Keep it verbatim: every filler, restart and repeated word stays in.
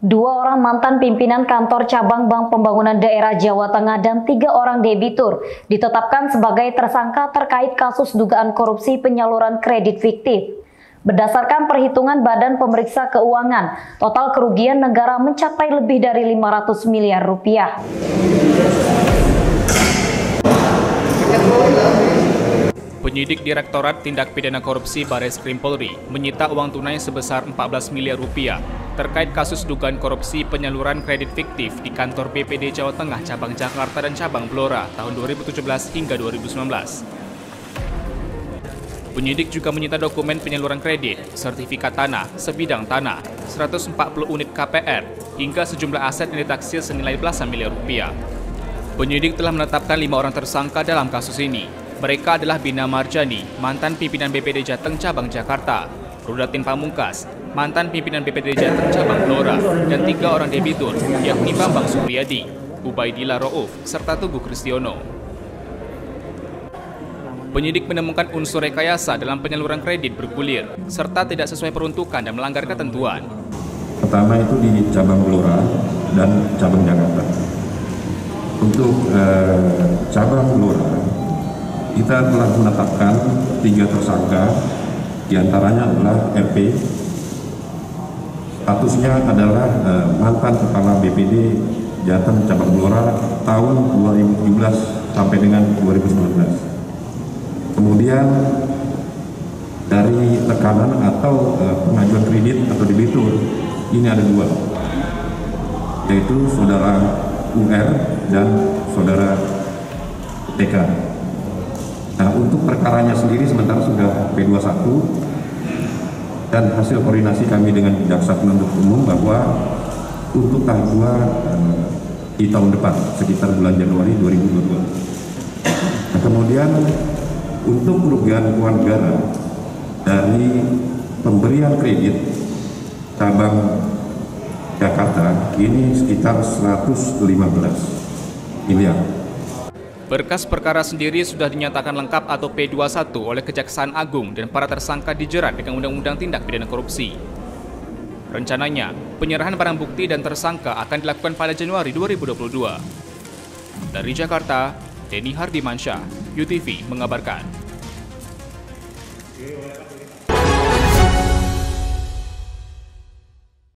Dua orang mantan pimpinan kantor cabang Bank Pembangunan Daerah Jawa Tengah dan tiga orang debitur ditetapkan sebagai tersangka terkait kasus dugaan korupsi penyaluran kredit fiktif. Berdasarkan perhitungan Badan Pemeriksa Keuangan, total kerugian negara mencapai lebih dari lima ratus miliar rupiah. Penyidik Direktorat Tindak Pidana Korupsi Bareskrim Polri menyita uang tunai sebesar empat belas miliar rupiah terkait kasus dugaan korupsi penyaluran kredit fiktif di kantor B P D Jawa Tengah cabang Jakarta dan cabang Blora tahun dua ribu tujuh belas hingga dua ribu sembilan belas. Penyidik juga menyita dokumen penyaluran kredit, sertifikat tanah, sebidang tanah, seratus empat puluh unit K P R, hingga sejumlah aset yang ditaksir senilai belasan miliar rupiah. Penyidik telah menetapkan lima orang tersangka dalam kasus ini. Mereka adalah Bina Marjani, mantan pimpinan B P D Jateng cabang Jakarta, Rudatin Pamungkas, mantan pimpinan B P D Jateng cabang Blora, dan tiga orang debitur, yakni Bambang Supriyadi, Ubaidillah Rouf, serta Tugu Kristiono. Penyidik menemukan unsur rekayasa dalam penyaluran kredit bergulir, serta tidak sesuai peruntukan dan melanggar ketentuan. Pertama itu di cabang Blora dan cabang Jakarta. Untuk eh, cabang Blora, kita telah menetapkan tiga tersangka, diantaranya adalah R P, statusnya adalah eh, mantan kepala B P D Jateng cabang Blora tahun dua ribu tujuh belas sampai dengan dua ribu sembilan belas. Kemudian dari tekanan atau eh, pengajuan kredit atau debitur ini ada dua, yaitu saudara U R dan saudara T K. Nah, untuk perkaranya sendiri sementara sudah P dua puluh satu dan hasil koordinasi kami dengan Jaksa Penuntut Umum bahwa untuk tahap dua di tahun depan sekitar bulan Januari dua ribu dua puluh dua. Nah, kemudian untuk kerugian keuangan negara dari pemberian kredit cabang Jakarta ini sekitar seratus lima belas miliar. Berkas perkara sendiri sudah dinyatakan lengkap atau P dua puluh satu oleh Kejaksaan Agung dan para tersangka dijerat dengan Undang-Undang Tindak Pidana Korupsi. Rencananya, penyerahan barang bukti dan tersangka akan dilakukan pada Januari dua ribu dua puluh dua. Dari Jakarta, Deni Hardimansyah, U T V mengabarkan.